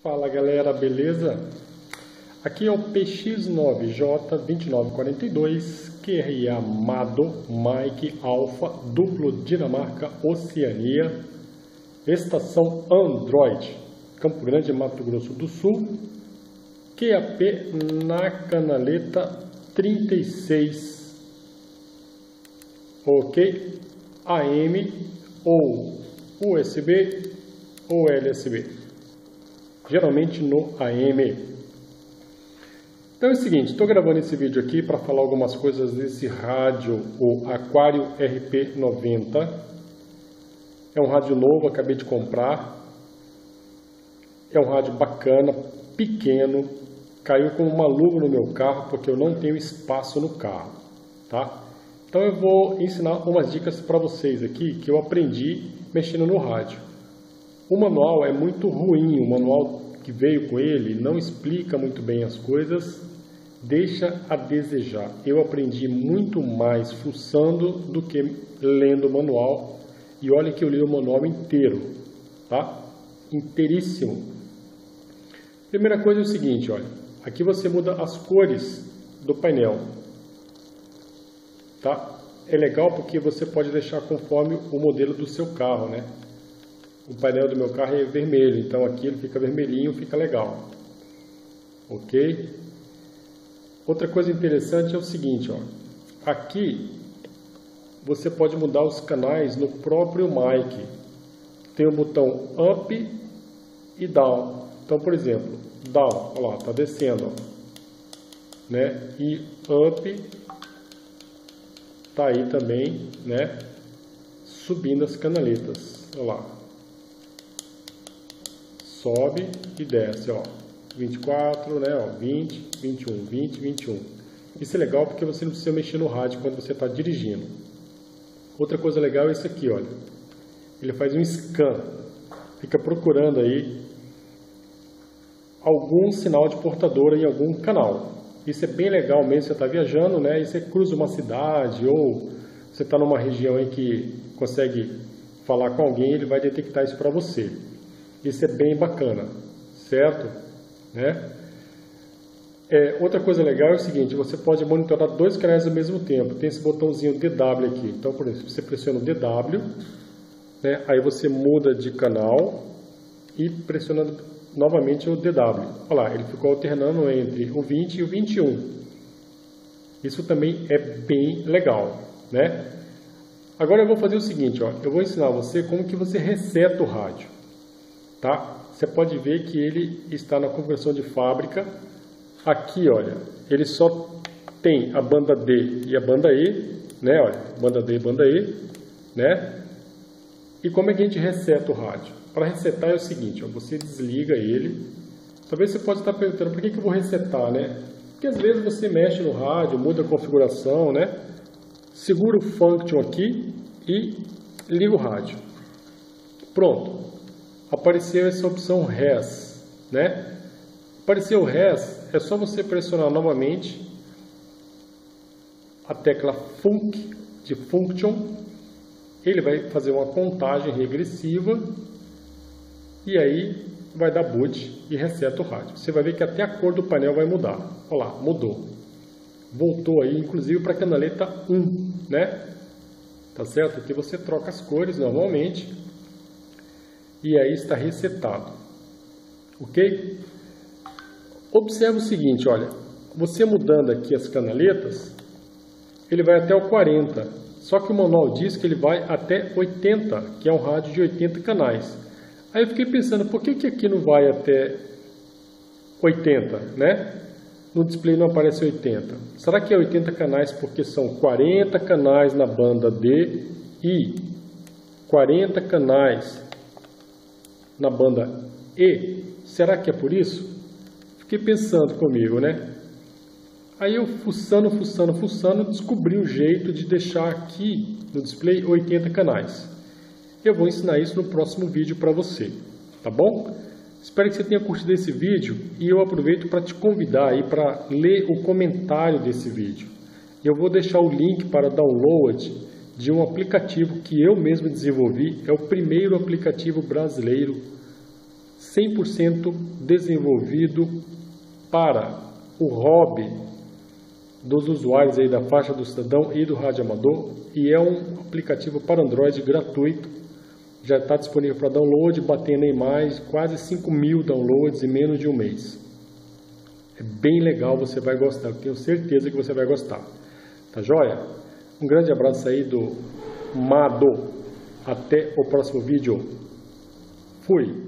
Fala galera, beleza? Aqui é o PX9J2942 QRA Mado Mike Alpha Duplo Dinamarca Oceania, estação Android, Campo Grande, Mato Grosso do Sul, QAP na canaleta 36, ok? AM ou USB ou LSB, geralmente no AM. Então é o seguinte, estou gravando esse vídeo aqui para falar algumas coisas desse rádio, o Aquário RP90. É um rádio novo, acabei de comprar. É um rádio bacana, pequeno, caiu como uma luva no meu carro porque eu não tenho espaço no carro, tá? Então eu vou ensinar umas dicas para vocês aqui que eu aprendi mexendo no rádio. O manual é muito ruim, o manual que veio com ele não explica muito bem as coisas, deixa a desejar. Eu aprendi muito mais fuçando do que lendo o manual, e olha que eu li o manual inteiro, tá? Inteiríssimo. Primeira coisa é o seguinte, olha, aqui você muda as cores do painel, tá? É legal porque você pode deixar conforme o modelo do seu carro, né? O painel do meu carro é vermelho, então aqui ele fica vermelhinho, fica legal, ok? Outra coisa interessante é o seguinte, ó, aqui você pode mudar os canais no próprio mic. Tem o botão up e down. Então, por exemplo, down, olha lá, tá descendo, ó, né? E up tá aí também, né? Subindo as canaletas, olha lá. Sobe e desce, ó, 24, né, ó, 20, 21, 20, 21. Isso é legal porque você não precisa mexer no rádio quando você está dirigindo. Outra coisa legal é isso aqui, olha. Ele faz um scan, fica procurando aí algum sinal de portadora em algum canal. Isso é bem legal mesmo, você está viajando, né, e você cruza uma cidade ou você está numa região em que consegue falar com alguém, ele vai detectar isso para você. Isso é bem bacana, certo? Né? Outra coisa legal é o seguinte, você pode monitorar dois canais ao mesmo tempo. Tem esse botãozinho DW aqui. Então, por exemplo, você pressiona o DW, né? Aí você muda de canal e pressiona novamente o DW. Olha lá, ele ficou alternando entre o 20 e o 21. Isso também é bem legal, né? Agora eu vou fazer o seguinte, ó, eu vou ensinar você como que você reseta o rádio. Tá? Você pode ver que ele está na configuração de fábrica. Aqui, olha, ele só tem a banda D e a banda E, né? Olha, banda D e banda E, né? E como é que a gente reseta o rádio? Para resetar é o seguinte, ó, você desliga ele. Talvez você pode estar perguntando, por que eu vou resetar, né? Porque às vezes você mexe no rádio, muda a configuração, né? Segura o function aqui e liga o rádio. Pronto. Apareceu essa opção RES, né? Apareceu o RES, é só você pressionar novamente a tecla FUNC, de Function. Ele vai fazer uma contagem regressiva e aí vai dar boot e reseta o rádio. Você vai ver que até a cor do painel vai mudar. Olha lá, mudou. Voltou aí, inclusive, para a canaleta 1, né? Tá certo? Aqui você troca as cores normalmente. E aí está resetado, ok? Observa o seguinte, olha, você mudando aqui as canaletas, ele vai até o 40, só que o manual diz que ele vai até 80, que é um rádio de 80 canais. Aí eu fiquei pensando, por que aqui não vai até 80, né? No display não aparece 80. Será que é 80 canais porque são 40 canais na banda D e 40 canais na banda E? Será que é por isso? Fiquei pensando comigo, né? Aí eu fuçando, descobri um jeito de deixar aqui no display 80 canais. Eu vou ensinar isso no próximo vídeo para você, tá bom? Espero que você tenha curtido esse vídeo e eu aproveito para te convidar aí para ler o comentário desse vídeo. Eu vou deixar o link para download de um aplicativo que eu mesmo desenvolvi, é o primeiro aplicativo brasileiro 100% desenvolvido para o hobby dos usuários aí da Faixa do Cidadão e do Rádio Amador, e é um aplicativo para Android gratuito, já está disponível para download, batendo em mais quase 5.000 downloads em menos de um mês. É bem legal, você vai gostar, eu tenho certeza que você vai gostar. Tá joia? Um grande abraço aí do Mado, até o próximo vídeo. Fui!